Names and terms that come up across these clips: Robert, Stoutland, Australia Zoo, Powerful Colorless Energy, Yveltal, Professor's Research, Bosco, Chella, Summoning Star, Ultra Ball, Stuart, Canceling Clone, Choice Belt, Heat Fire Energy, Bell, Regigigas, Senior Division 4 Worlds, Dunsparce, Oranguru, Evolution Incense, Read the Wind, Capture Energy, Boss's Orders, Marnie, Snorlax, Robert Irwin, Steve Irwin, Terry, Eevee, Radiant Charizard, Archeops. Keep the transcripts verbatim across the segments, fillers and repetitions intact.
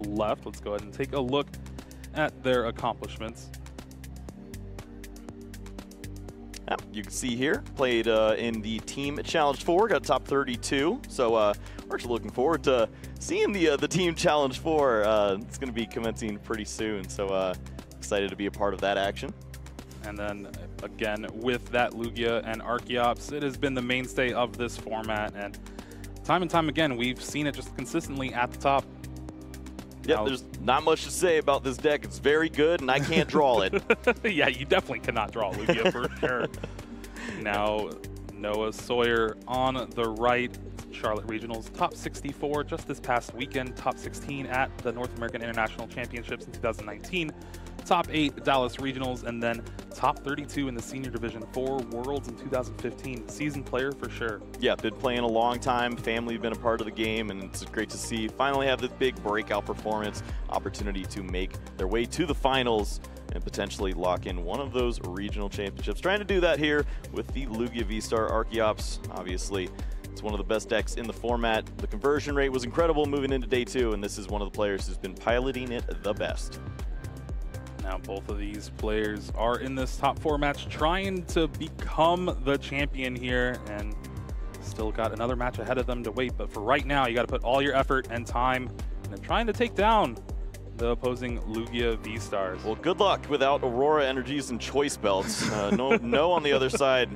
left. Let's go ahead and take a look at their accomplishments. Yeah, you can see here, played uh, in the Team Challenge four, got top thirty-two. So uh, we're actually looking forward to seeing the uh, the Team Challenge four. Uh, it's going to be commencing pretty soon, so uh, excited to be a part of that action. And then again, with that Lugia and Archeops, it has been the mainstay of this format, and time and time again, we've seen it just consistently at the top. Yeah, there's not much to say about this deck. It's very good, and I can't draw it. Yeah, you definitely cannot draw Lugia for sure. Now, Noah Sawyer on the right. Charlotte Regionals, top sixty-four just this past weekend, top sixteen at the North American International Championships in two thousand nineteen, top eight Dallas Regionals, and then top thirty-two in the Senior Division four Worlds in two thousand fifteen. Season player for sure. Yeah, been playing a long time, family been a part of the game, and it's great to see finally have this big breakout performance, opportunity to make their way to the finals and potentially lock in one of those regional championships. Trying to do that here with the Lugia V-Star Archeops, obviously. It's one of the best decks in the format. The conversion rate was incredible moving into day two, and this is one of the players who's been piloting it the best. Now both of these players are in this top four match trying to become the champion here, and still got another match ahead of them to wait. But for right now, you got to put all your effort and time into trying to take down the opposing Lugia V-Stars. Well, good luck without Aurora Energies and Choice Belts. Uh, no, no on the other side.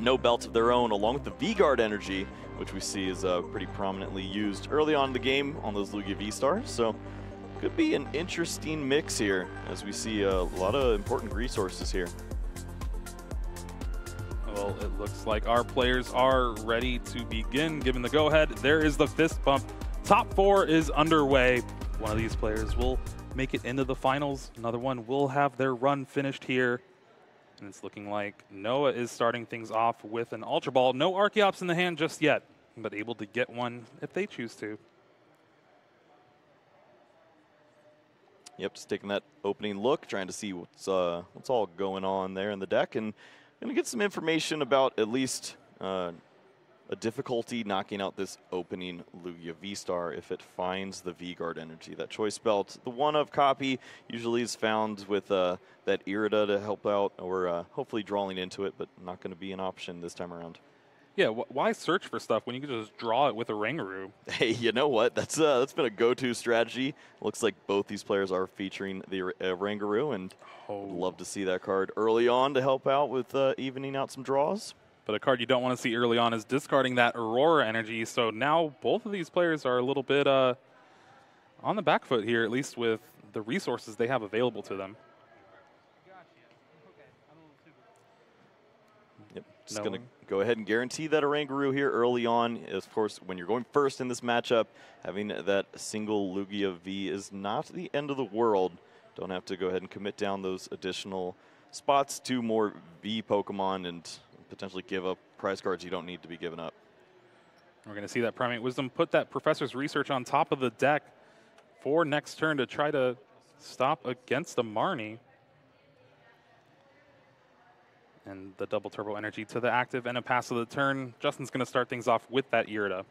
No belts of their own, along with the V-Guard Energy, which we see is uh, pretty prominently used early on in the game on those Lugia V-Stars. So could be an interesting mix here, as we see a lot of important resources here. Well, it looks like our players are ready to begin. Given the go-ahead, there is the fist bump. Top four is underway. One of these players will make it into the finals. Another one will have their run finished here. And it's looking like Noah is starting things off with an Ultra Ball. No Archeops in the hand just yet, but able to get one if they choose to. Yep, just taking that opening look, trying to see what's uh, what's all going on there in the deck. And going to get some information about at least uh, a difficulty knocking out this opening Lugia V-Star if it finds the V-Guard Energy. That Choice Belt, the one-of copy, usually is found with uh, that Irida to help out, or uh, hopefully drawing into it, but not going to be an option this time around. Yeah, wh why search for stuff when you can just draw it with a Rangaroo? Hey, you know what? That's uh, that's been a go-to strategy. Looks like both these players are featuring the uh, Rangaroo, and oh. Love to see that card early on to help out with uh, evening out some draws. But a card you don't want to see early on is discarding that Aurora Energy. So now both of these players are a little bit uh, on the back foot here, at least with the resources they have available to them. Yep, just no. Going to go ahead and guarantee that Oranguru here early on. Of course, when you're going first in this matchup, having that single Lugia V is not the end of the world. Don't have to go ahead and commit down those additional spots to more V Pokemon and potentially give up prize cards you don't need to be given up. We're going to see that Primate Wisdom put that Professor's Research on top of the deck for next turn to try to stop against a Marnie. And the double turbo energy to the active and a pass of the turn. Justin's going to start things off with that Irida.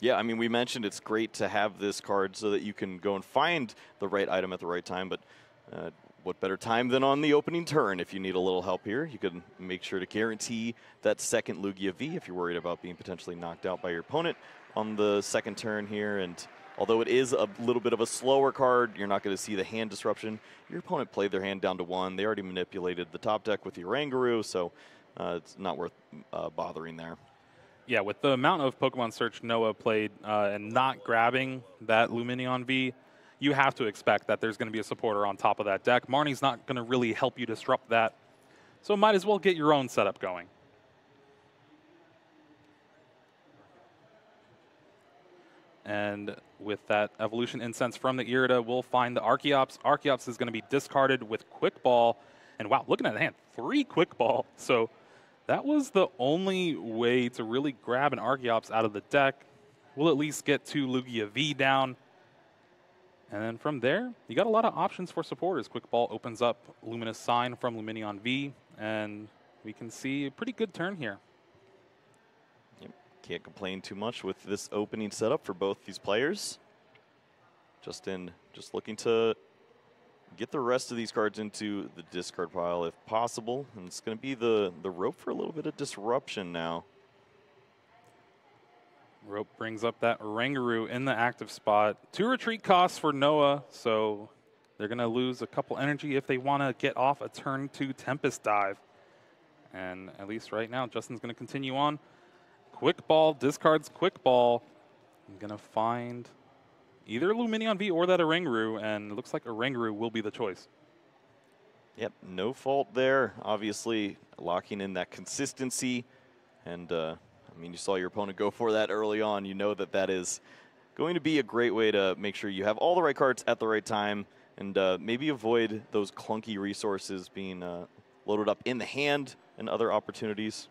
Yeah, I mean, we mentioned it's great to have this card so that you can go and find the right item at the right time, but uh, what better time than on the opening turn? If you need a little help here, you can make sure to guarantee that second Lugia V if you're worried about being potentially knocked out by your opponent on the second turn here. And although it is a little bit of a slower card, you're not going to see the hand disruption. Your opponent played their hand down to one. They already manipulated the top deck with the Oranguru, so uh, it's not worth uh, bothering there. Yeah, with the amount of Pokemon Search Noah played uh, and not grabbing that Lumineon V, you have to expect that there's going to be a supporter on top of that deck. Marnie's not going to really help you disrupt that, so might as well get your own setup going. And with that Evolution Incense from the Irida, we'll find the Archeops. Archeops is going to be discarded with Quick Ball. And wow, looking at the hand, three Quick Ball. So that was the only way to really grab an Archeops out of the deck. We'll at least get two Lugia V down. And then from there, you got a lot of options for supporters. Quick Ball opens up Luminous Sign from Lumineon V, and we can see a pretty good turn here. Yep. Can't complain too much with this opening setup for both these players. Justin just looking to get the rest of these cards into the discard pile if possible. And it's going to be the, the Rope for a little bit of disruption now. Rope brings up that Oranguru in the active spot. Two retreat costs for Noah, so they're going to lose a couple energy if they want to get off a turn two Tempest Dive. And at least right now, Justin's going to continue on. Quick Ball, discards Quick Ball. I'm going to find either Lumineon V or that Oranguru, and it looks like Oranguru will be the choice. Yep, no fault there. Obviously, locking in that consistency. And, uh, I mean, you saw your opponent go for that early on. You know that that is going to be a great way to make sure you have all the right cards at the right time and uh, maybe avoid those clunky resources being uh, loaded up in the hand and other opportunities.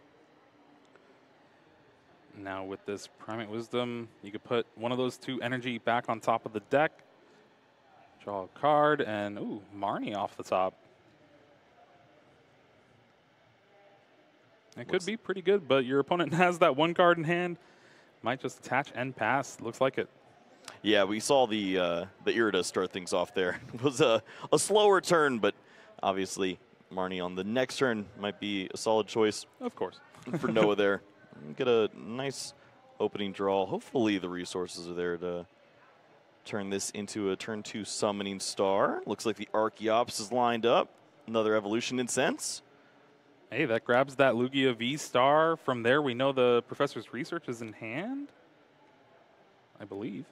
Now with this Primate Wisdom, you could put one of those two energy back on top of the deck. Draw a card, and ooh, Marnie off the top. It could be pretty good, but your opponent has that one card in hand. Might just attach and pass. Looks like it. Yeah, we saw the uh, the Irida start things off there. It was a, a slower turn, but obviously Marnie on the next turn might be a solid choice. Of course. For Noah there. Get a nice opening draw. Hopefully the resources are there to turn this into a turn two Summoning Star. Looks like the Archeops is lined up. Another Evolution Incense. Hey, that grabs that Lugia V-Star. From there, we know the Professor's Research is in hand, I believe.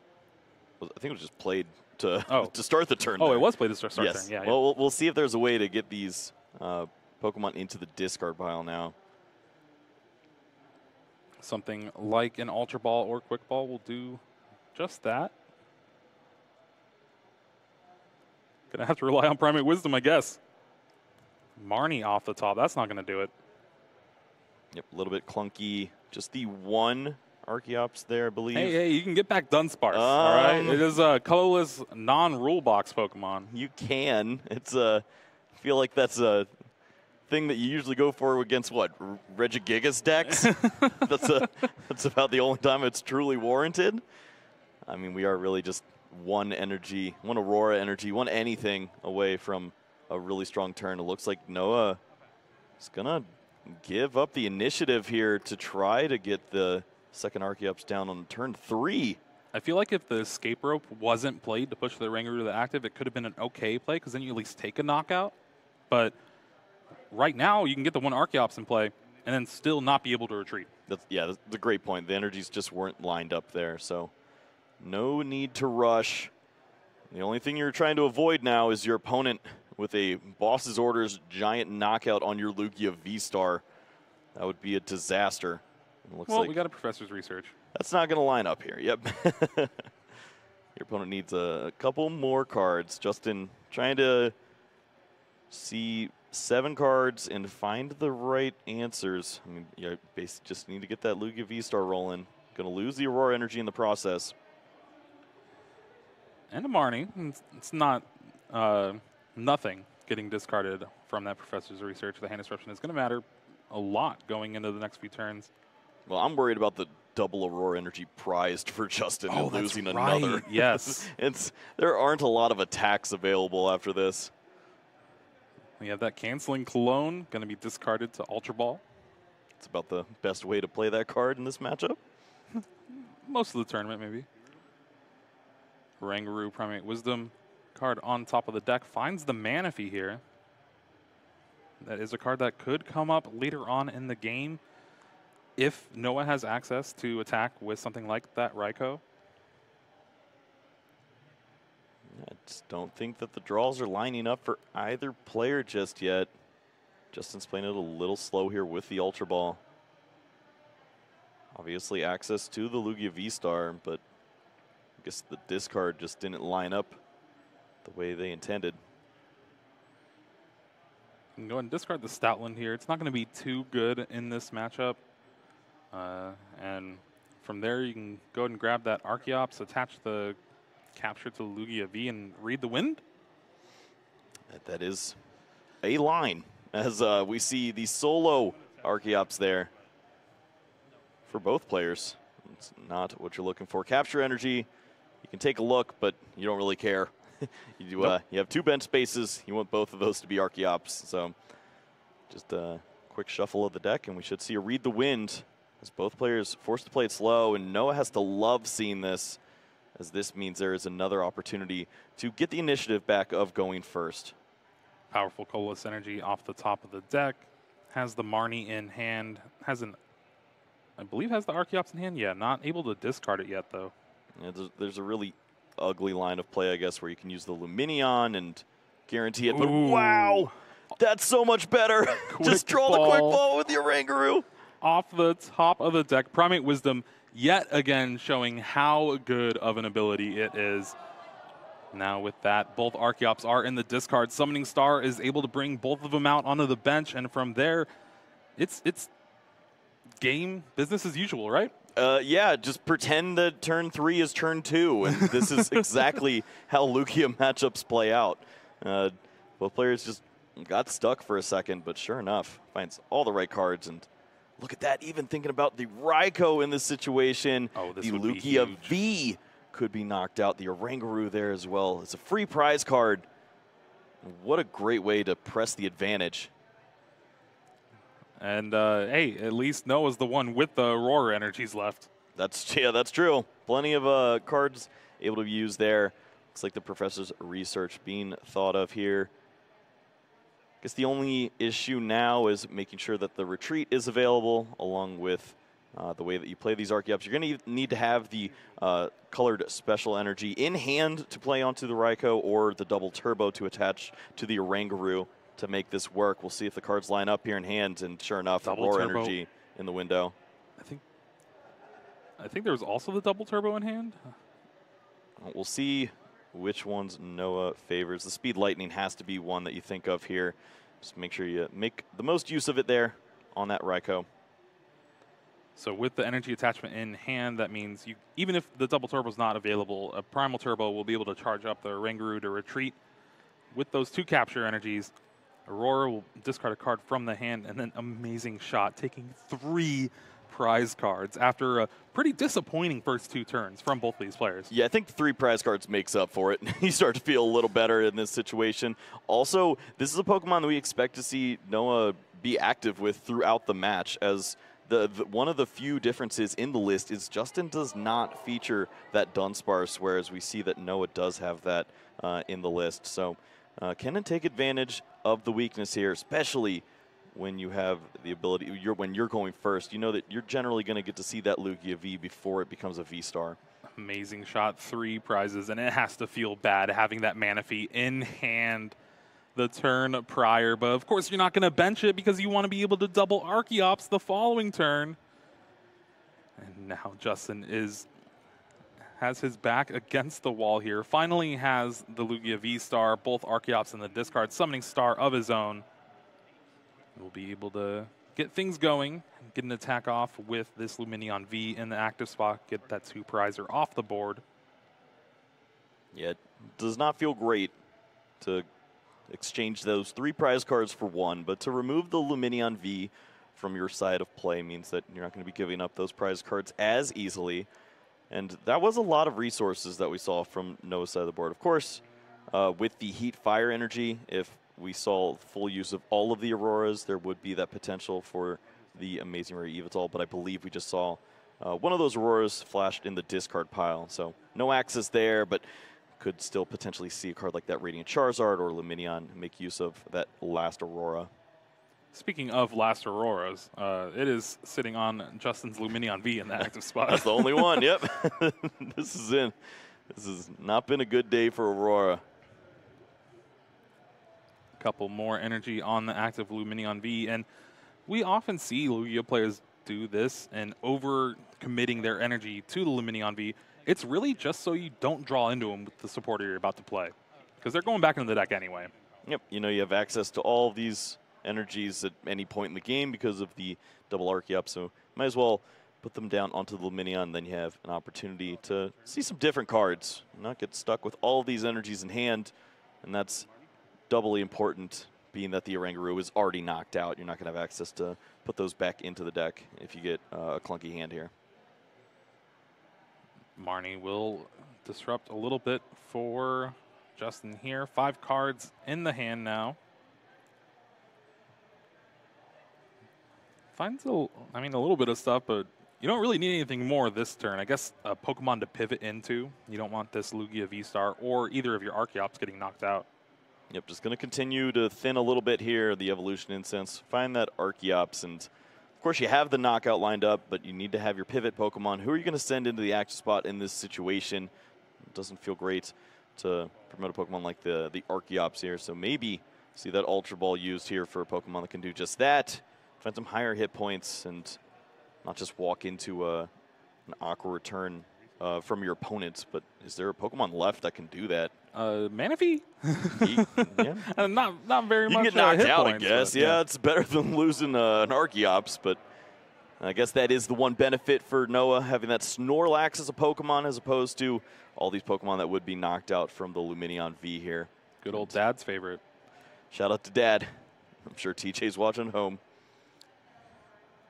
Well, I think it was just played to oh. to start the turn. Oh, there. It was played to start, start yes. turn. Yeah, well, yeah. Well, we'll see if there's a way to get these uh, Pokemon into the discard pile now. Something like an Ultra Ball or Quick Ball will do just that. Going to have to rely on Primate Wisdom, I guess. Marnie off the top. That's not going to do it. Yep, a little bit clunky. Just the one Archeops there, I believe. Hey, hey, you can get back Dunsparce. Um, all right, it is a colorless non-rule box Pokemon. You can. It's a. I feel like that's a thing that you usually go for against what Regigigas decks. that's a. That's about the only time it's truly warranted. I mean, we are really just one energy, one Aurora Energy, one anything away from a really strong turn. It looks like Noah is going to give up the initiative here to try to get the second Archeops down on turn three. I feel like if the Escape Rope wasn't played to push the Rangaroo to the active, it could have been an okay play because then you at least take a knockout. But right now, you can get the one Archeops in play and then still not be able to retreat. That's, yeah, that's a great point. The energies just weren't lined up there, so no need to rush. The only thing you're trying to avoid now is your opponent with a Boss's Orders giant knockout on your Lugia V-Star. That would be a disaster. It looks well, like we got a Professor's Research. That's not going to line up here. Yep. Your opponent needs a couple more cards. Justin trying to see seven cards and find the right answers. I mean, you basically just need to get that Lugia V-Star rolling. Going to lose the Aurora Energy in the process. And a Marnie. It's, it's not... Uh, Nothing getting discarded from that Professor's Research. The hand disruption is going to matter a lot going into the next few turns. Well, I'm worried about the double Aurora Energy prized for Justin oh, and losing that's right. another. Yes. it's There aren't a lot of attacks available after this. We have that Canceling Cologne going to be discarded to Ultra Ball. It's about the best way to play that card in this matchup. Most of the tournament, maybe. Rangaroo, Primate Wisdom. Card on top of the deck finds the Manaphy here. That is a card that could come up later on in the game if Noah has access to attack with something like that Raikou. I just don't think that the draws are lining up for either player just yet. Justin's playing it a little slow here with the Ultra Ball. Obviously access to the Lugia V-Star, but I guess the discard just didn't line up the way they intended. You can go ahead and discard the Stoutland here. It's not going to be too good in this matchup. Uh, and from there, you can go ahead and grab that Archeops, attach the capture to Lugia V, and read the wind. That, that is a line, as uh, we see the solo Archeops there for both players. It's not what you're looking for. Capture Energy you can take a look, but you don't really care. you, do, nope. uh, you have two bench spaces. You want both of those to be Archeops. So just a quick shuffle of the deck, and we should see a Read the Wind as both players forced to play it slow. And Noah has to love seeing this, as this means there is another opportunity to get the initiative back of going first. Powerful Colorless Energy off the top of the deck. Has the Marnie in hand. Has an, I believe has the Archeops in hand. Yeah, not able to discard it yet, though. Yeah, there's, there's a really ugly line of play, I guess, where you can use the Lumineon and guarantee it. But ooh, wow, that's so much better. Just draw ball. the Quick Ball with your Rangaroo. Off the top of the deck, Primate Wisdom yet again showing how good of an ability it is. Now with that, both Archeops are in the discard. Summoning Star is able to bring both of them out onto the bench, and from there, it's it's game business as usual, right? Uh, yeah, just pretend that turn three is turn two, and this is exactly how Lugia matchups play out. Uh, both players just got stuck for a second, but sure enough, finds all the right cards. And look at that, even thinking about the Raikou in this situation. Oh, this the would Lugia be V could be knocked out. The Oranguru there as well. It's a free prize card. What a great way to press the advantage. And, uh, hey, at least Noah's the one with the Aurora energies left. That's, yeah, that's true. Plenty of uh, cards able to be used there. Looks like the Professor's Research being thought of here. I guess the only issue now is making sure that the retreat is available, along with uh, the way that you play these Archeops. You're going to need to have the uh, colored special energy in hand to play onto the Raikou, or the double turbo to attach to the Oranguru to make this work. We'll see if the cards line up here in hand, and sure enough, Aurora Energy in the window. I think I think there was also the double turbo in hand. We'll see which ones Noah favors. The Speed Lightning has to be one that you think of here. Just make sure you make the most use of it there on that Raikou. So with the energy attachment in hand, that means you, even if the double turbo is not available, a Primal Turbo will be able to charge up the Rangaroo to retreat. With those two Capture Energies, Aurora will discard a card from the hand, and then Amazing Shot, taking three prize cards after a pretty disappointing first two turns from both these players. Yeah, I think three prize cards makes up for it. You start to feel a little better in this situation. Also, this is a Pokemon that we expect to see Noah be active with throughout the match, as the, the one of the few differences in the list is Justin does not feature that Dunsparce, whereas we see that Noah does have that uh, in the list. So Uh, can take advantage of the weakness here, especially when you have the ability, you're, when you're going first. You know that you're generally going to get to see that Lugia V before it becomes a V-Star. Amazing Shot, three prizes, and it has to feel bad having that Manaphy in hand the turn prior. But, of course, you're not going to bench it because you want to be able to double Archeops the following turn. And now Justin is... has his back against the wall here. Finally has the Lugia V-Star, both Archeops in the discard, Summoning Star of his own. We'll be able to get things going, get an attack off with this Lumineon V in the active spot, get that two prizer off the board. Yeah, it does not feel great to exchange those three prize cards for one, but to remove the Lumineon V from your side of play means that you're not going to be giving up those prize cards as easily. And that was a lot of resources that we saw from Noah's side of the board. Of course, uh, with the Heat Fire Energy, if we saw full use of all of the Auroras, there would be that potential for the Amazing Rare Eevee. But I believe we just saw uh, one of those Auroras flashed in the discard pile. So no access there, but could still potentially see a card like that Radiant Charizard or Lumineon make use of that last Aurora. Speaking of last Auroras, uh, it is sitting on Justin's Lumineon V in the active spot. That's the only one, yep. This is in. This has not been a good day for Aurora. A couple more energy on the active Lumineon V, and we often see Lugia players do this and over-committing their energy to the Lumineon V. It's really just so you don't draw into them with the supporter you're about to play, because they're going back into the deck anyway. Yep, you know you have access to all of these energies at any point in the game because of the double Archeops, so might as well put them down onto the Lumineon. Then you have an opportunity to see some different cards, not get stuck with all of these energies in hand, and that's doubly important, being that the Oranguru is already knocked out. You're not going to have access to put those back into the deck if you get uh, a clunky hand here. Marnie will disrupt a little bit for Justin here. Five cards in the hand now. Finds a, I mean, a little bit of stuff, but you don't really need anything more this turn. I guess a Pokemon to pivot into. You don't want this Lugia V-Star or either of your Archeops getting knocked out. Yep, just going to continue to thin a little bit here, the Evolution Incense. Find that Archeops, and of course you have the knockout lined up, but you need to have your pivot Pokemon. Who are you going to send into the active spot in this situation? It doesn't feel great to promote a Pokemon like the, the Archeops here, so maybe see that Ultra Ball used here for a Pokemon that can do just that. Find some higher hit points and not just walk into a, an awkward return uh, from your opponents, but is there a Pokemon left that can do that? Uh, Manaphy? Yeah. Not, not very you much. You get knocked out, points, I guess. But, yeah, yeah, it's better than losing uh, an Archeops, but I guess that is the one benefit for Noah, having that Snorlax as a Pokemon as opposed to all these Pokemon that would be knocked out from the Lumineon V here. Good old Dad's favorite. Shout out to Dad. I'm sure T J's watching home.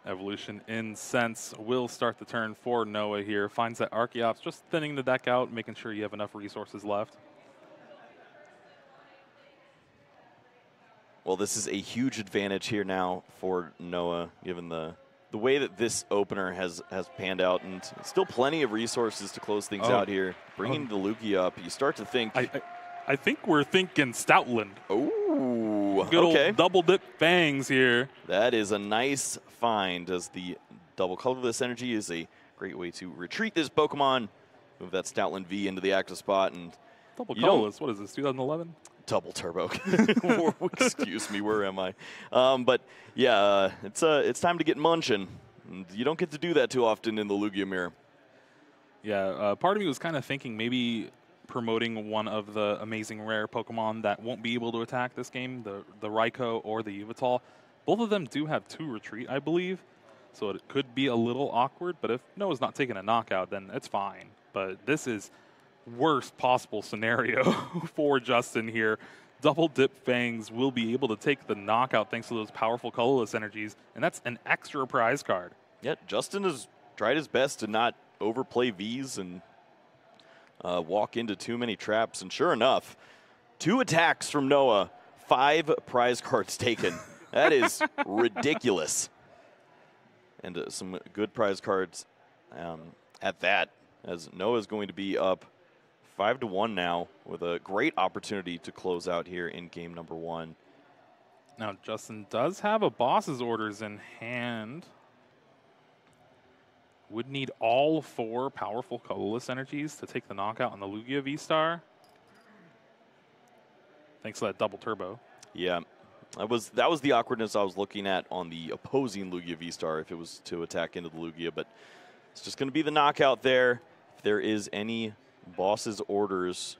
Evolution Incense will start the turn for Noah here. Finds that Archeops, just thinning the deck out, making sure you have enough resources left. Well, this is a huge advantage here now for Noah, given the the way that this opener has, has panned out, and still plenty of resources to close things oh. out here. Bringing oh. the Lugia up, you start to think... I, I, I think we're thinking Stoutland. Oh. Good okay. old double dip fangs here. That is a nice find, as the double colorless energy is a great way to retreat this Pokemon. Move that Stoutland V into the active spot. And double colorless, what is this, two thousand eleven? Double turbo. Excuse me, where am I? Um, but yeah, it's uh, it's time to get munching. You don't get to do that too often in the Lugia mirror. Yeah, uh, part of me was kind of thinking maybe promoting one of the amazing rare Pokemon that won't be able to attack this game, the the Raikou or the Yveltal. Both of them do have two retreat, I believe, so it could be a little awkward, but if Noah's not taking a knockout, then it's fine. But this is worst possible scenario for Justin here. Double Dip Fangs will be able to take the knockout thanks to those powerful colorless energies, and that's an extra prize card. Yeah, Justin has tried his best to not overplay Vs and Uh, walk into too many traps, and sure enough, two attacks from Noah, five prize cards taken. That is ridiculous. And uh, some good prize cards um, at that, as Noah's going to be up five to one now with a great opportunity to close out here in game number one. Now, Justin does have a Boss's Orders in hand. Would need all four powerful colorless energies to take the knockout on the Lugia V-Star. Thanks to that double turbo. Yeah, I was that was the awkwardness I was looking at on the opposing Lugia V-Star if it was to attack into the Lugia, but it's just going to be the knockout there. If there is any Boss's Orders,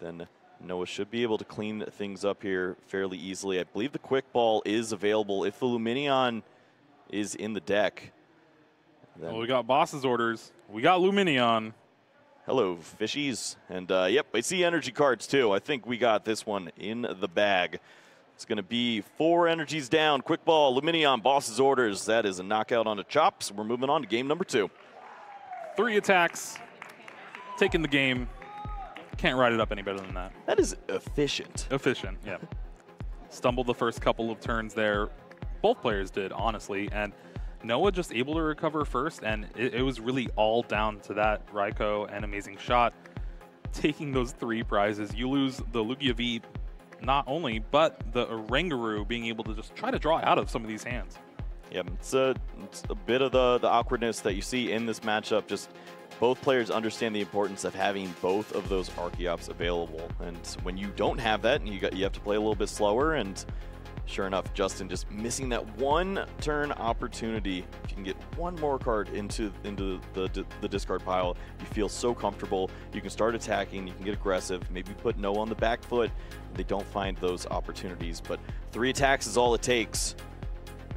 then Noah should be able to clean things up here fairly easily. I believe the Quick Ball is available if the Lumineon is in the deck. Well, we got Boss's Orders. We got Lumineon. Hello, fishies. And, uh, yep, I see energy cards, too. I think we got this one in the bag. It's going to be four energies down. Quick Ball, Lumineon, Boss's Orders. That is a knockout onto Chops. We're moving on to game number two. Three attacks. Taking the game. Can't write it up any better than that. That is efficient. Efficient, yeah. Stumbled the first couple of turns there. Both players did, honestly. And Noah just able to recover first, and it, it was really all down to that Raikou and Amazing Shot taking those three prizes. You lose the Lugia V not only, but the Oranguru being able to just try to draw out of some of these hands. Yeah, it's a, it's a bit of the, the awkwardness that you see in this matchup. Just both players understand the importance of having both of those Archeops available, and when you don't have that, you, got, you have to play a little bit slower, and sure enough, Justin just missing that one turn opportunity. If you can get one more card into into the, the, the discard pile, you feel so comfortable. You can start attacking. You can get aggressive. Maybe put Noah on the back foot. They don't find those opportunities, but three attacks is all it takes.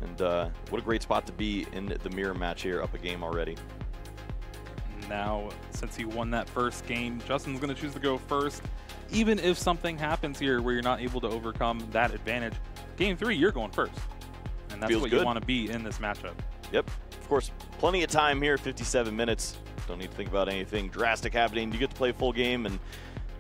And uh, what a great spot to be in the mirror match here, up a game already. Now, since he won that first game, Justin's going to choose to go first. Even if something happens here where you're not able to overcome that advantage, game three, you're going first. And that's Feels what good. you want to be in this matchup. Yep. Of course, plenty of time here, fifty-seven minutes. Don't need to think about anything drastic happening. You get to play full game, and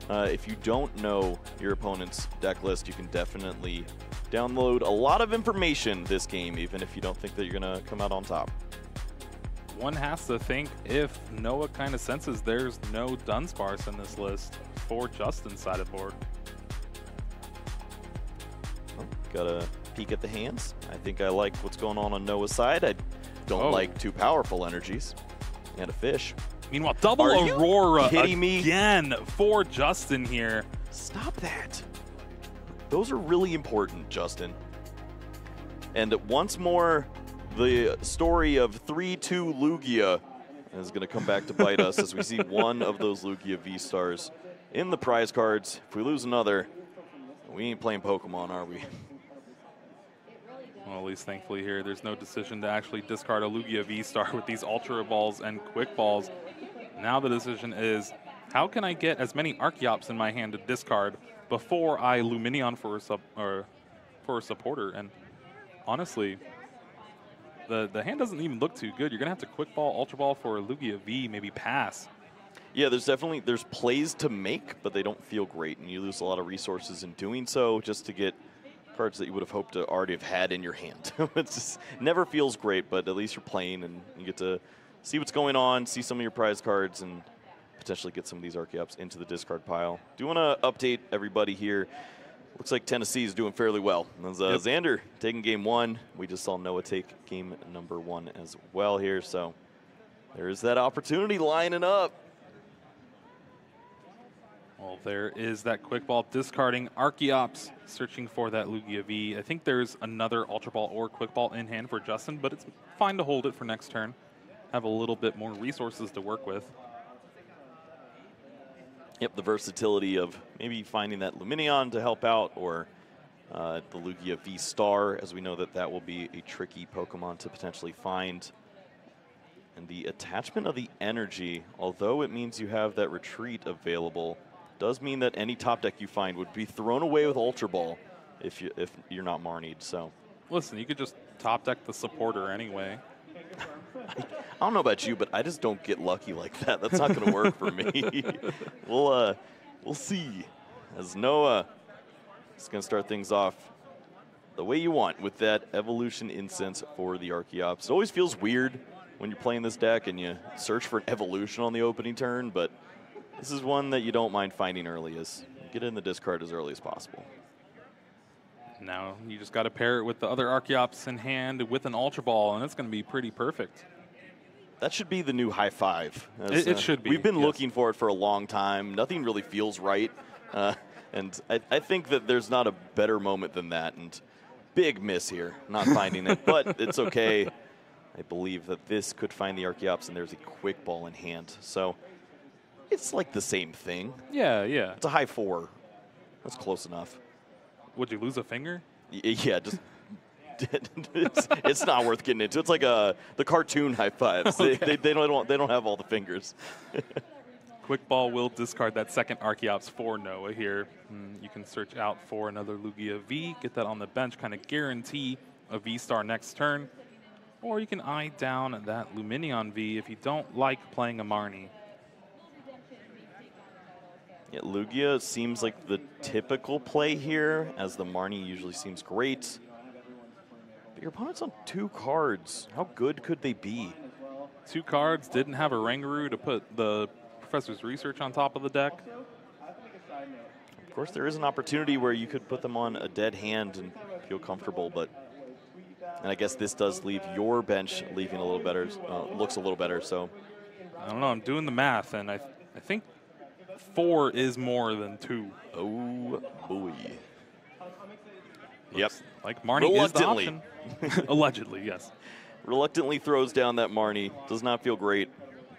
uh, if you don't know your opponent's deck list, you can definitely download a lot of information this game, even if you don't think that you're going to come out on top. One has to think if Noah kind of senses there's no Dunsparce in this list for Justin's sideboard board. Well, got a peek at the hands. I think I like what's going on on Noah's side. I don't oh. like two powerful energies and a fish. Meanwhile, double Are Aurora again me? for Justin here. Stop that. Those are really important, Justin. And once more, the story of three two Lugia is going to come back to bite us as we see one of those Lugia V-Stars in the prize cards. If we lose another, we ain't playing Pokemon, are we? Well, at least thankfully here, there's no decision to actually discard a Lugia V-Star with these Ultra Balls and Quick Balls. Now the decision is, how can I get as many Archeops in my hand to discard before I Lumineon for a, sub or for a supporter? And honestly, The, the hand doesn't even look too good. You're going to have to Quick Ball, Ultra Ball for a Lugia V, maybe pass. Yeah, there's definitely there's plays to make, but they don't feel great, and you lose a lot of resources in doing so just to get cards that you would have hoped to already have had in your hand. It just never feels great, but at least you're playing, and you get to see what's going on, see some of your prize cards, and potentially get some of these Archeops into the discard pile. Do you want to update everybody here? Looks like Tennessee is doing fairly well. As, uh, yep. Xander taking game one. We just saw Noah take game number one as well here. So there is that opportunity lining up. Well, there is that Quick Ball discarding Archeops, searching for that Lugia V. I think there's another Ultra Ball or Quick Ball in hand for Justin, but it's fine to hold it for next turn. Have a little bit more resources to work with. Yep, the versatility of maybe finding that Lumineon to help out, or uh, the Lugia V-Star, as we know that that will be a tricky Pokemon to potentially find. And the attachment of the energy, although it means you have that retreat available, does mean that any top deck you find would be thrown away with Ultra Ball if, you, if you're not Marnied. So, listen, you could just top deck the supporter anyway. I, I don't know about you, but I just don't get lucky like that. That's not going to work for me. We'll uh, we'll see. As Noah is going to start things off the way you want with that Evolution Incense for the Archeops. It always feels weird when you're playing this deck and you search for an evolution on the opening turn, but this is one that you don't mind finding early. Is get in the discard as early as possible. Now you just got to pair it with the other Archeops in hand with an Ultra Ball, and it's going to be pretty perfect. That should be the new high five. As, it it uh, should be. We've been yes. looking for it for a long time. Nothing really feels right. Uh, and I, I think that there's not a better moment than that. And big miss here, not finding it. But it's okay. I believe that this could find the Archeops, and there's a Quick Ball in hand. So it's like the same thing. Yeah, yeah. It's a high four. That's close enough. Would you lose a finger? Yeah, just it's, it's not worth getting into. It's like a the cartoon high fives. Okay. They, they, they don't they don't have all the fingers. Quick Ball will discard that second Archeops for Noah here. Mm, you can search out for another Lugia V, get that on the bench, kind of guarantee a V-Star next turn, or you can eye down that Lumineon V if you don't like playing a Marnie. Yeah, Lugia seems like the typical play here, as the Marnie usually seems great. But your opponent's on two cards. How good could they be? Two cards, didn't have a Rangaroo to put the Professor's Research on top of the deck. Of course, there is an opportunity where you could put them on a dead hand and feel comfortable, but... And I guess this does leave your bench leaving a little better, uh, looks a little better, so... I don't know, I'm doing the math, and I, I think... Four is more than two. Oh, boy. Yep. Like Marnie Reluctantly. is the option. Allegedly, yes. Reluctantly throws down that Marnie. Does not feel great,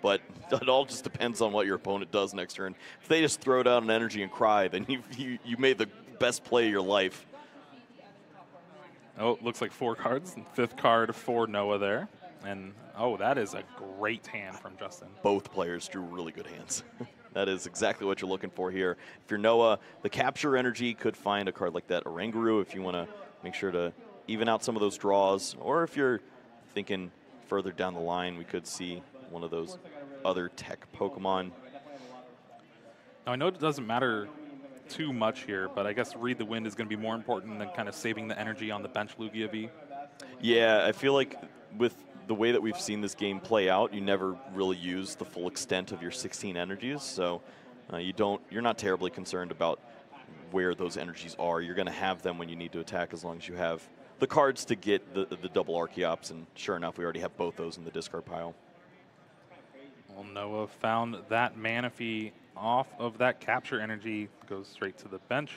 but it all just depends on what your opponent does next turn. If they just throw down an energy and cry, then you, you, you made the best play of your life. Oh, looks like four cards. Fifth card for Noah there. And, oh, that is a great hand from Justin. Both players drew really good hands. That is exactly what you're looking for here. If you're Noah, the Capture Energy could find a card like that Oranguru if you want to make sure to even out some of those draws. Or if you're thinking further down the line, we could see one of those other tech Pokemon. Now, I know it doesn't matter too much here, but I guess Read the Wind is going to be more important than kind of saving the energy on the bench Lugia V. Yeah, I feel like with the way that we've seen this game play out, you never really use the full extent of your sixteen energies, so uh, you don't, you're not terribly concerned about where those energies are. You're going to have them when you need to attack as long as you have the cards to get the, the double Archeops, and sure enough, we already have both those in the discard pile. Well, Noah found that Manaphy off of that Capture Energy, goes straight to the bench.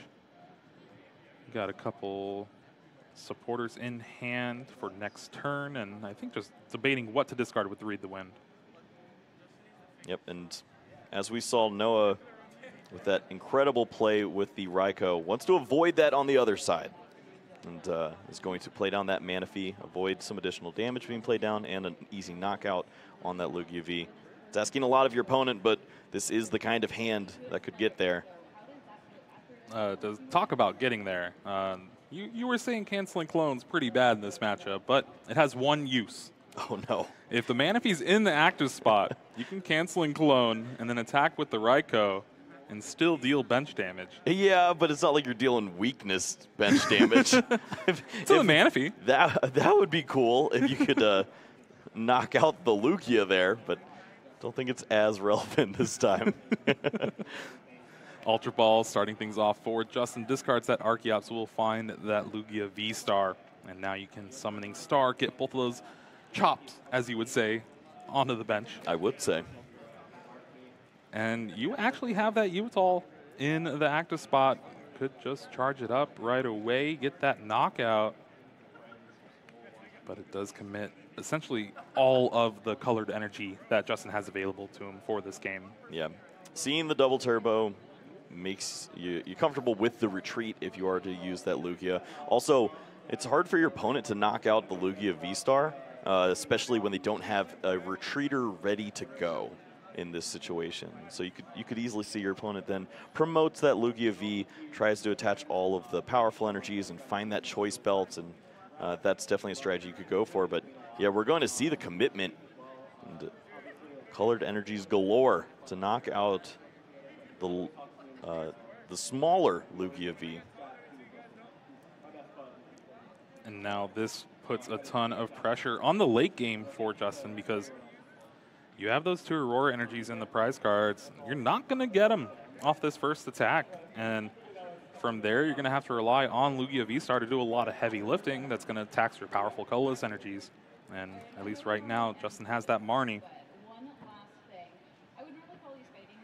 Got a couple supporters in hand for next turn, and I think just debating what to discard with Read the Wind. Yep, and as we saw, Noah with that incredible play with the Raikou wants to avoid that on the other side, and uh, is going to play down that Manaphy, avoid some additional damage being played down, and an easy knockout on that Lugia V. It's asking a lot of your opponent, but this is the kind of hand that could get there. Uh, does talk about getting there. Uh, you, you were saying canceling clones pretty bad in this matchup, but it has one use. Oh, no. If the Manaphy's in the active spot, you can canceling clone and then attack with the Raikou and still deal bench damage. Yeah, but it's not like you're dealing weakness bench damage. If, it's a Manaphy. That, that would be cool if you could uh, knock out the Lugia there, but don't think it's as relevant this time. Ultra Ball starting things off for Justin. Discards that Archeops, will find that Lugia V-Star. And now you can Summoning Star, get both of those chops, as you would say, onto the bench. I would say. And you actually have that Yveltal in the active spot. Could just charge it up right away, get that knockout. But it does commit essentially all of the colored energy that Justin has available to him for this game. Yeah. Seeing the double turbo makes you you're comfortable with the retreat if you are to use that Lugia. Also, it's hard for your opponent to knock out the Lugia V-Star, uh, especially when they don't have a retreater ready to go in this situation. So you could, you could easily see your opponent then promotes that Lugia V, tries to attach all of the powerful energies and find that Choice Belt, and uh, that's definitely a strategy you could go for. But yeah, we're going to see the commitment and colored energies galore to knock out the uh, the smaller Lugia V. And now this puts a ton of pressure on the late game for Justin, because you have those two Aurora energies in the prize cards. You're not going to get them off this first attack. And from there, you're going to have to rely on Lugia V-Star to do a lot of heavy lifting that's going to tax your powerful colorless energies. And at least right now, Justin has that Marnie.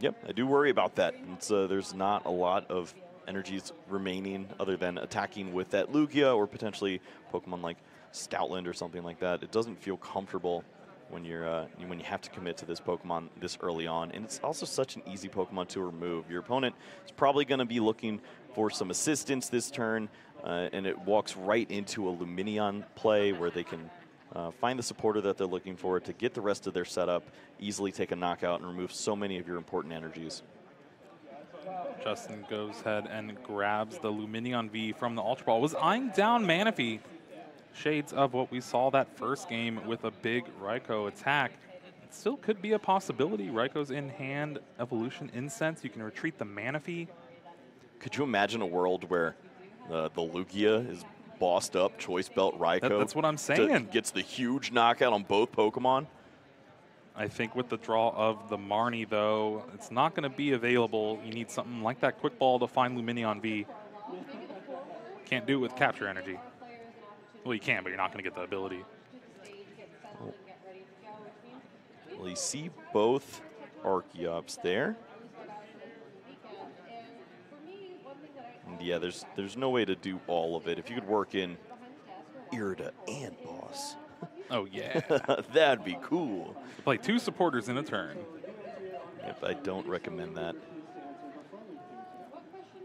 Yep, I do worry about that. It's, uh, there's not a lot of energies remaining other than attacking with that Lugia or potentially Pokemon like Stoutland or something like that. It doesn't feel comfortable when you're uh, when you have to commit to this Pokemon this early on. And it's also such an easy Pokemon to remove. Your opponent is probably going to be looking for some assistance this turn, uh, and it walks right into a Lumineon play where they can uh, find the supporter that they're looking for to get the rest of their setup, easily take a knockout, and remove so many of your important energies. Justin goes ahead and grabs the Lumineon V from the Ultra Ball. Was eyeing down Manaphy. Shades of what we saw that first game with a big Raikou attack. It still could be a possibility. Raikou's in hand, Evolution Incense. You can retreat the Manaphy. Could you imagine a world where uh, the Lugia is bossed up, Choice Belt Raikou? That, that's what I'm saying. To, gets the huge knockout on both Pokemon. I think with the draw of the Marnie, though, it's not going to be available. You need something like that Quick Ball to find Lumineon V. Can't do it with Capture Energy. Well, you can, but you're not going to get the ability. Well, you see both Archeops there. And yeah, there's there's no way to do all of it. If you could work in Irida and Boss. Oh, yeah. That'd be cool. You play two supporters in a turn. Yep, I don't recommend that.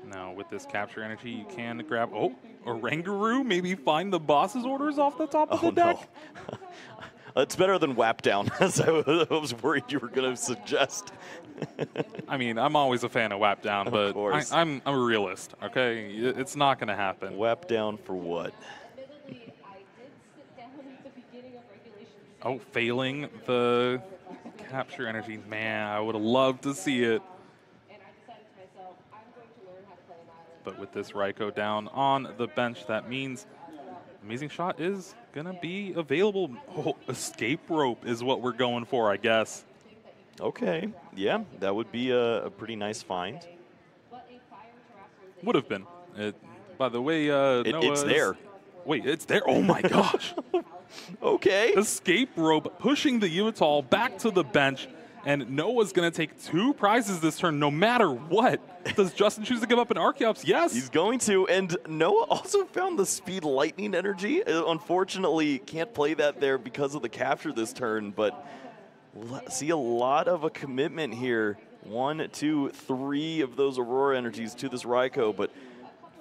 Now, with this Capture Energy, you can grab, oh, Oranguru, maybe find the Boss's Orders off the top of oh, the deck. No. It's better than Whap Down, as I was worried you were going to suggest. I mean, I'm always a fan of Whap Down, but I, I'm, I'm a realist, okay? It's not going to happen. Whap Down for what? Oh, failing the Capture Energy. Man, I would have loved to see it. But with this Raikou down on the bench, that means Amazing Shot is going to be available. Oh, Escape Rope is what we're going for, I guess. Okay, yeah, that would be a, a pretty nice find. Would have been. It, by the way, uh, it, Noah, it's there. Wait, it's there? Oh, my gosh. Okay. Escape Rope pushing the Yveltal back to the bench. And Noah's going to take two prizes this turn, no matter what. Does Justin choose to give up an Archeops? Yes. He's going to. And Noah also found the Speed Lightning Energy. Unfortunately, can't play that there because of the capture this turn. But see a lot of a commitment here. One, two, three of those Aurora Energies to this Raikou. But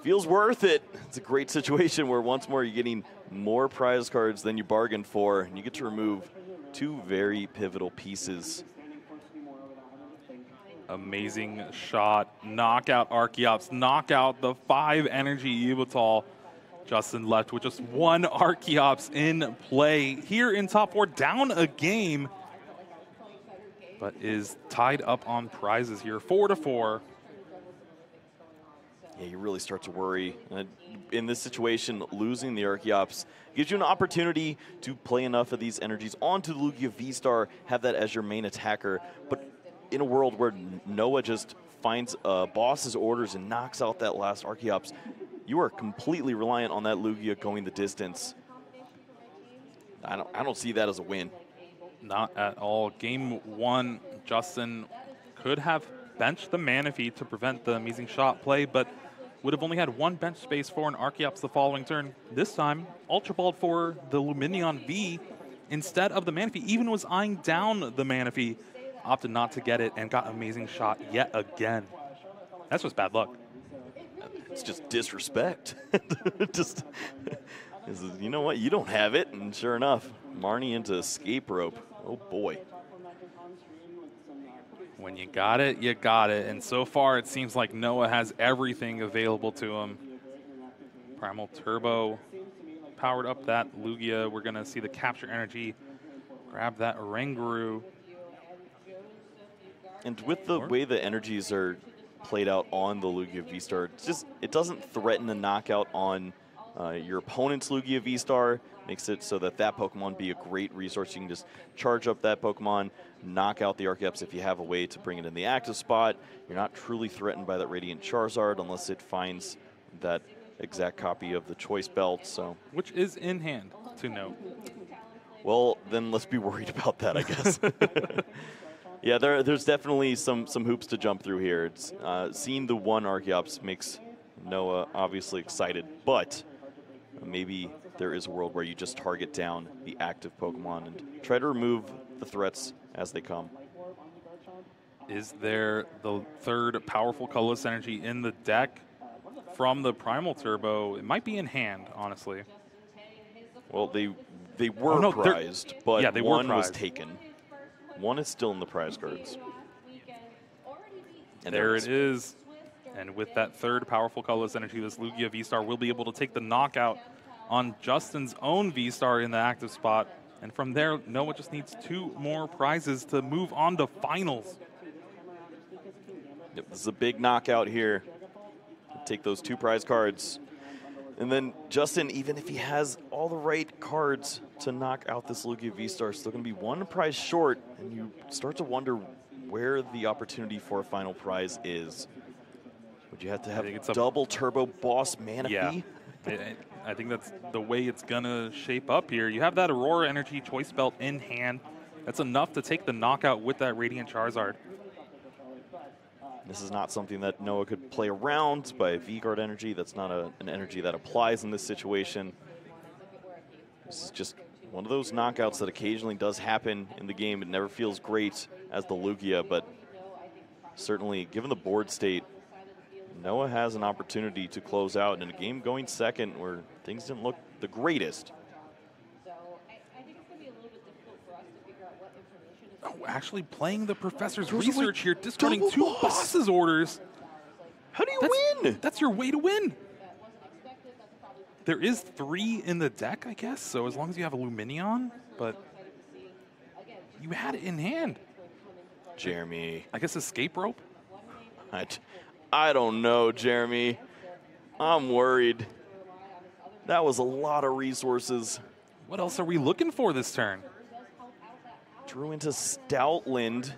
feels worth it. It's a great situation where, once more, you're getting more prize cards than you bargained for. And you get to remove two very pivotal pieces. Amazing Shot, knockout Archeops, knockout the five energy Yveltal. Justin left with just one Archeops in play here in top four, down a game, but is tied up on prizes here, four to four. Yeah, you really start to worry. Uh, in this situation, losing the Archeops gives you an opportunity to play enough of these energies onto the Lugia V-Star, have that as your main attacker, but in a world where Noah just finds uh, Boss's Orders and knocks out that last Archeops, you are completely reliant on that Lugia going the distance. I don't, I don't see that as a win. Not at all. Game one, Justin could have benched the Manaphy to prevent the Amazing Shot play, but would have only had one bench space for an Archeops the following turn. This time, Ultra Balled for the Lumineon V instead of the Manaphy, even was eyeing down the Manaphy. Opted not to get it and got Amazing Shot yet again. That's just bad luck. It's just disrespect. Just, you know what? You don't have it, and sure enough, Marnie into Escape Rope. Oh boy. When you got it, you got it. And so far, it seems like Noah has everything available to him. Primal Turbo powered up that Lugia. We're gonna see the Capture Energy grab that Oranguru. And with the way the energies are played out on the Lugia V-Star, it's just, it doesn't threaten the knockout on uh, your opponent's Lugia V-Star. Makes it so that that Pokemon be a great resource. You can just charge up that Pokemon, knock out the Archeops if you have a way to bring it in the active spot. You're not truly threatened by that Radiant Charizard unless it finds that exact copy of the Choice Belt. So, which is in hand, to note. Well, then let's be worried about that, I guess. Yeah, there, there's definitely some, some hoops to jump through here. It's, uh, seeing the one Archeops makes Noah obviously excited, but maybe there is a world where you just target down the active Pokemon and try to remove the threats as they come. Is there the third Powerful Colorless Energy in the deck from the Primal Turbo? It might be in hand, honestly. Well, they, they were oh, no, prized, but yeah, they one were prized. was taken. One is still in the prize cards. And there it is. And with that third Powerful Colorless Energy, this Lugia V-Star will be able to take the knockout on Justin's own V-Star in the active spot. And from there, Noah just needs two more prizes to move on to finals. Yep, this is a big knockout here. Take those two prize cards. And then Justin, even if he has all the right cards to knock out this Lugia V-Star, still going to be one prize short, and you start to wonder where the opportunity for a final prize is. Would you have to have a double Turbo Boss Manaphy? Yeah. it, I think that's the way it's going to shape up here. You have that Aurora Energy Choice Belt in hand. That's enough to take the knockout with that Radiant Charizard. This is not something that Noah could play around by V-Guard Energy. That's not a, an energy that applies in this situation. This is just one of those knockouts that occasionally does happen in the game. It never feels great as the Lugia, but certainly given the board state, Noah has an opportunity to close out in a game going second where things didn't look the greatest. Oh, actually playing the Professor's Research here, discarding two Boss's Orders. How do you that's, win? That's your way to win. There is three in the deck, I guess, so as long as you have a Lumineon, but you had it in hand. Jeremy. I guess Escape Rope? I, I don't know, Jeremy. I'm worried. That was a lot of resources. What else are we looking for this turn? Drew into Stoutland.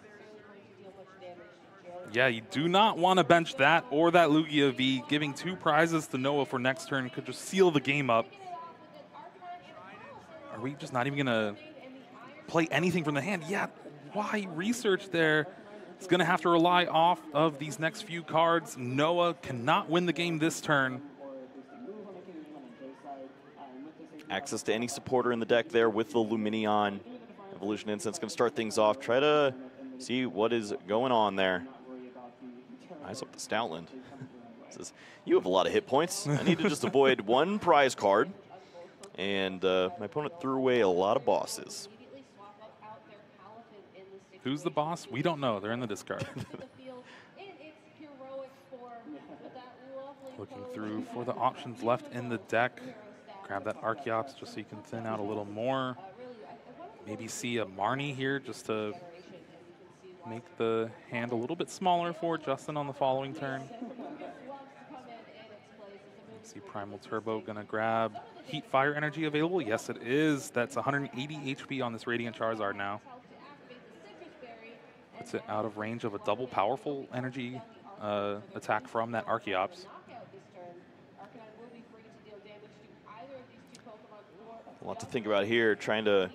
Yeah, you do not want to bench that or that Lugia V. Giving two prizes to Noah for next turn could just seal the game up. Are we just not even going to play anything from the hand? Yeah, why research there? It's going to have to rely off of these next few cards. Noah cannot win the game this turn. Access to any supporter in the deck there with the Lumineon. Evolution Incense going to start things off. Try to see what is going on there. Eyes up the Stoutland. Says, you have a lot of hit points. I need to just avoid one prize card. And uh, my opponent threw away a lot of bosses. Who's the boss? We don't know. They're in the discard. Looking through for the options left in the deck. Grab that Archeops just so you can thin out a little more. Maybe see a Marnie here just to make the hand a little bit smaller for Justin on the following turn. See Primal Turbo going to grab Heat Fire Energy available. Yes, it is. That's one hundred eighty H P on this Radiant Charizard now. Puts it out of range of a double Powerful Energy uh, attack from that Archeops. A lot to think about here, trying to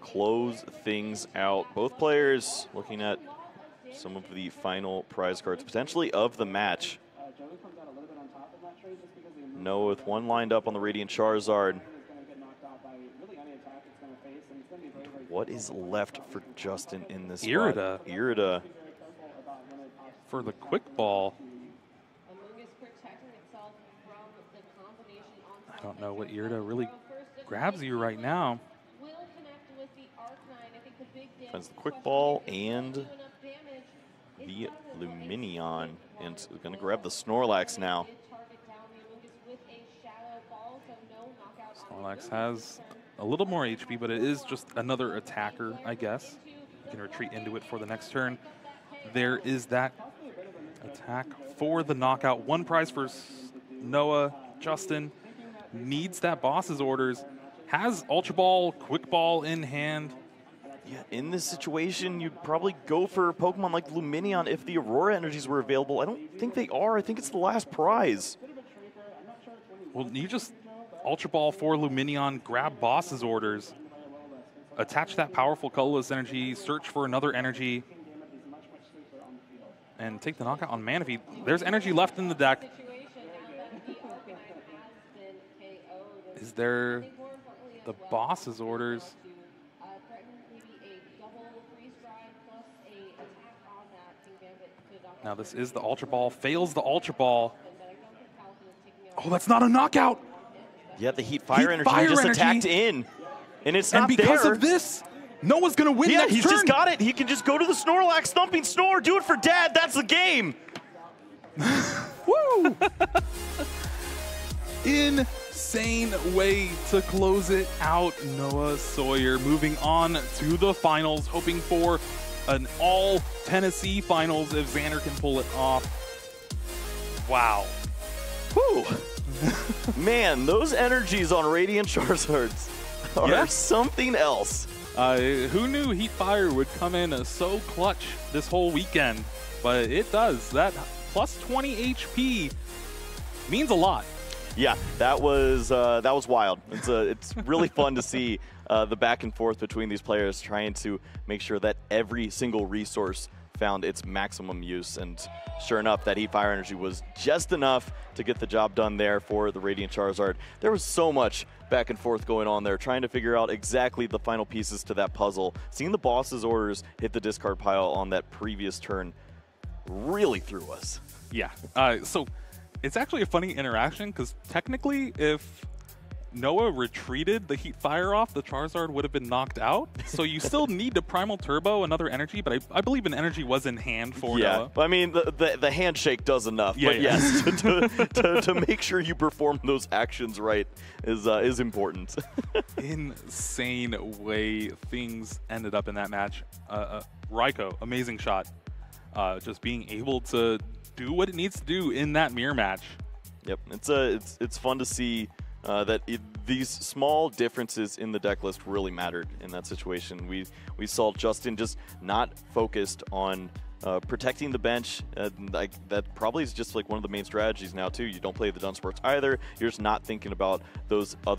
close things out. Both players looking at some of the final prize cards, potentially of the match. Noah with one lined up on the Radiant Charizard. What is left for Justin in this Irida. Spot? Irida. For the Quick Ball. I don't know what Irida really grabs you right now. Finds the Quick Ball and the Lumineon. And is going to grab the Snorlax now. Snorlax has a little more H P, but it is just another attacker, I guess. You can retreat into it for the next turn. There is that attack for the knockout. One prize for Noah. Justin needs that Boss's Orders. Has Ultra Ball, Quick Ball in hand. Yeah, in this situation, you'd probably go for Pokemon like Lumineon if the Aurora Energies were available. I don't think they are. I think it's the last prize. Well, you just Ultra Ball for Lumineon, grab Boss's Orders, attach that Powerful Colorless Energy, search for another energy, and take the knockout on Manaphy. There's energy left in the deck. Is there the Boss's Orders? Now this is the Ultra Ball, fails the Ultra Ball. Oh, that's not a knockout! Yeah, the heat fire heat energy fire just energy. attacked in, and it's not there. And because there. of this, Noah's going to win yeah, next he's turn. He's just got it. He can just go to the Snorlax, thumping snore, do it for Dad. That's the game. Woo! Insane way to close it out. Noah Sawyer moving on to the finals, hoping for an all Tennessee finals if Xander can pull it off. Wow. Woo! Man, those energies on Radiant Charizards are yeah. something else. Uh, who knew Heat Fire would come in uh, so clutch this whole weekend? But it does. That plus twenty H P means a lot. Yeah, that was uh, that was wild. It's uh, it's really fun to see uh, the back and forth between these players trying to make sure that every single resource found its maximum use, and sure enough, that Heat Fire Energy was just enough to get the job done there for the Radiant Charizard. There was so much back and forth going on there, trying to figure out exactly the final pieces to that puzzle. Seeing the Boss's Orders hit the discard pile on that previous turn really threw us. Yeah, uh, so it's actually a funny interaction, because technically if Noah retreated the Heat Fire off, the Charizard would have been knocked out. So you still need to Primal Turbo another energy, but I, I believe an energy was in hand for yeah. Noah. Yeah, I mean, the, the, the handshake does enough. Yeah, but yeah. yes, to, to, to, to make sure you perform those actions right is, uh, is important. Insane way things ended up in that match. Uh, uh, Raikou, amazing shot. Uh, just being able to do what it needs to do in that mirror match. Yep, it's, uh, it's, it's fun to see Uh, that it, these small differences in the deck list really mattered in that situation. We we saw Justin just not focused on uh, protecting the bench. And I, that probably is just like one of the main strategies now too. You don't play the Dunsparce either. You're just not thinking about those other